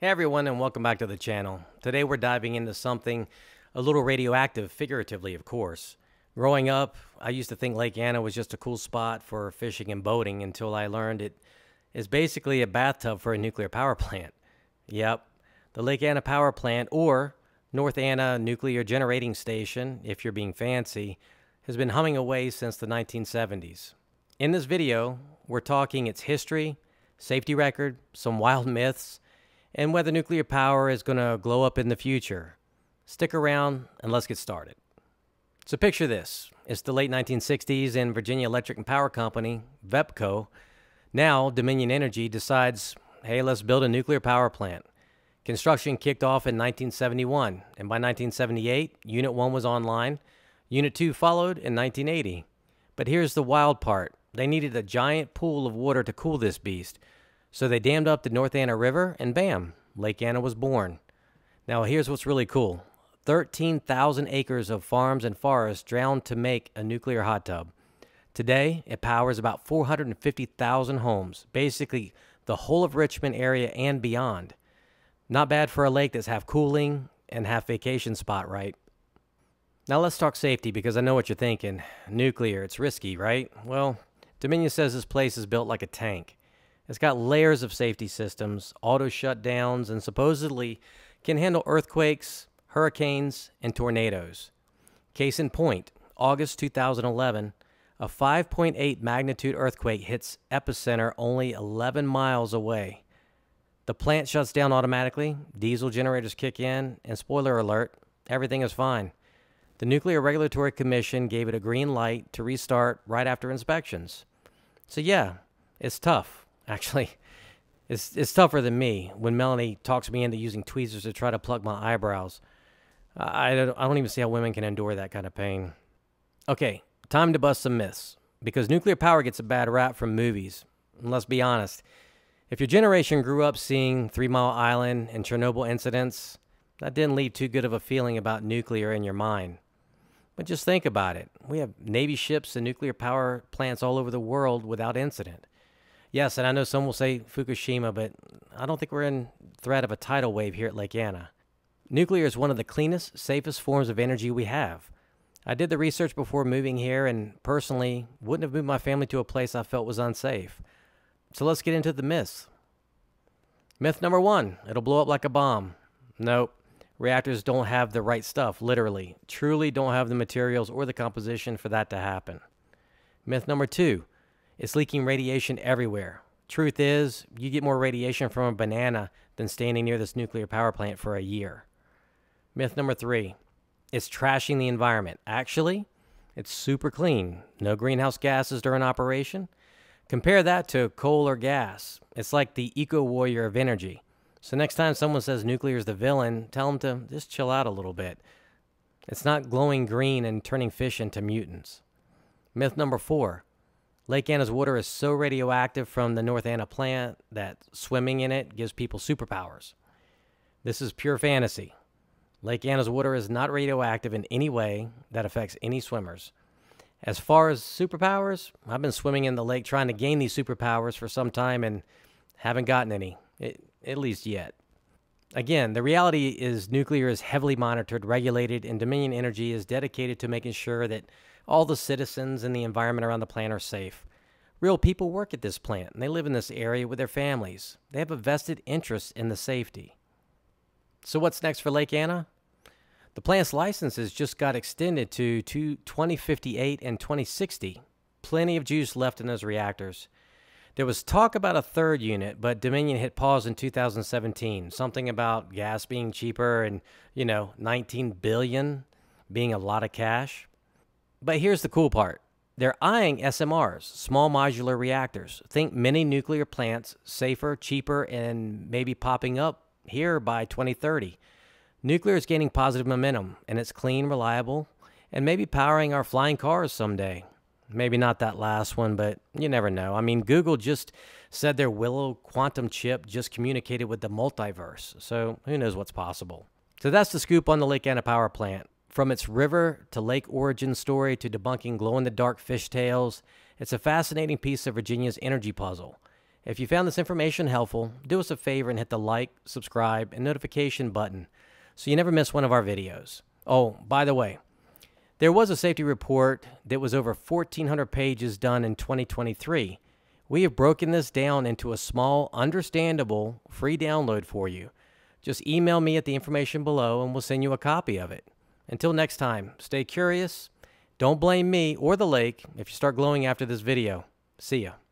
Hey everyone, and welcome back to the channel. Today we're diving into something a little radioactive, figuratively of course. Growing up, I used to think Lake Anna was just a cool spot for fishing and boating until I learned it is basically a bathtub for a nuclear power plant. Yep, the Lake Anna power plant, or North Anna Nuclear Generating Station, if you're being fancy, has been humming away since the 1970s. In this video, we're talking its history, safety record, some wild myths, and whether nuclear power is going to glow up in the future. Stick around and let's get started. So picture this. It's the late 1960s and Virginia Electric and Power Company, VEPCO, now Dominion Energy, decides, hey, let's build a nuclear power plant. Construction kicked off in 1971, and by 1978, Unit 1 was online. Unit 2 followed in 1980. But here's the wild part. They needed a giant pool of water to cool this beast, so they dammed up the North Anna River, and bam, Lake Anna was born. Now here's what's really cool. 13,000 acres of farms and forests drowned to make a nuclear hot tub. Today, it powers about 450,000 homes, basically the whole of Richmond area and beyond. Not bad for a lake that's half cooling and half vacation spot, right? Now let's talk safety, because I know what you're thinking. Nuclear, it's risky, right? Well, Dominion says this place is built like a tank. It's got layers of safety systems, auto shutdowns, and supposedly can handle earthquakes, hurricanes, and tornadoes. Case in point, August 2011, a 5.8 magnitude earthquake hits epicenter only 11 miles away. The plant shuts down automatically, diesel generators kick in, and spoiler alert, everything is fine. The Nuclear Regulatory Commission gave it a green light to restart right after inspections. So yeah, it's tough. Actually, it's tougher than me when Melanie talks me into using tweezers to try to pluck my eyebrows. I don't even see how women can endure that kind of pain. Okay, time to bust some myths, because nuclear power gets a bad rap from movies. And let's be honest, if your generation grew up seeing 3 Mile Island and Chernobyl incidents, that didn't leave too good of a feeling about nuclear in your mind. But just think about it. We have Navy ships and nuclear power plants all over the world without incident. Yes, and I know some will say Fukushima, but I don't think we're in threat of a tidal wave here at Lake Anna. Nuclear is one of the cleanest, safest forms of energy we have. I did the research before moving here and personally wouldn't have moved my family to a place I felt was unsafe. So let's get into the myths. Myth number one, it'll blow up like a bomb. Nope, reactors don't have the right stuff, literally. Truly don't have the materials or the composition for that to happen. Myth number two, it's leaking radiation everywhere. Truth is, you get more radiation from a banana than standing near this nuclear power plant for a year. Myth number three, it's trashing the environment. Actually, it's super clean. No greenhouse gases during operation. Compare that to coal or gas. It's like the eco-warrior of energy. So next time someone says nuclear is the villain, tell them to just chill out a little bit. It's not glowing green and turning fish into mutants. Myth number four, Lake Anna's water is so radioactive from the North Anna plant that swimming in it gives people superpowers. This is pure fantasy. Lake Anna's water is not radioactive in any way that affects any swimmers. As far as superpowers, I've been swimming in the lake trying to gain these superpowers for some time and haven't gotten any, at least yet. Again, the reality is nuclear is heavily monitored, regulated, and Dominion Energy is dedicated to making sure that all the citizens and the environment around the plant are safe. Real people work at this plant, and they live in this area with their families. They have a vested interest in the safety. So what's next for Lake Anna? The plant's licenses just got extended to 2058 and 2060. Plenty of juice left in those reactors. There was talk about a third unit, but Dominion hit pause in 2017. Something about gas being cheaper and, you know, $19 billion being a lot of cash. But here's the cool part. They're eyeing SMRs, small modular reactors. Think mini nuclear plants, safer, cheaper, and maybe popping up here by 2030. Nuclear is gaining positive momentum, and it's clean, reliable, and maybe powering our flying cars someday. Maybe not that last one, but you never know. I mean, Google just said their Willow quantum chip just communicated with the multiverse, so who knows what's possible. So that's the scoop on the Lake Anna power plant. From its river to lake origin story to debunking glow-in-the-dark fishtails, it's a fascinating piece of Virginia's energy puzzle. If you found this information helpful, do us a favor and hit the like, subscribe, and notification button so you never miss one of our videos. Oh, by the way, there was a safety report that was over 1,400 pages done in 2023. We have broken this down into a small, understandable, free download for you. Just email me at the information below and we'll send you a copy of it. Until next time, stay curious. Don't blame me or the lake if you start glowing after this video. See ya.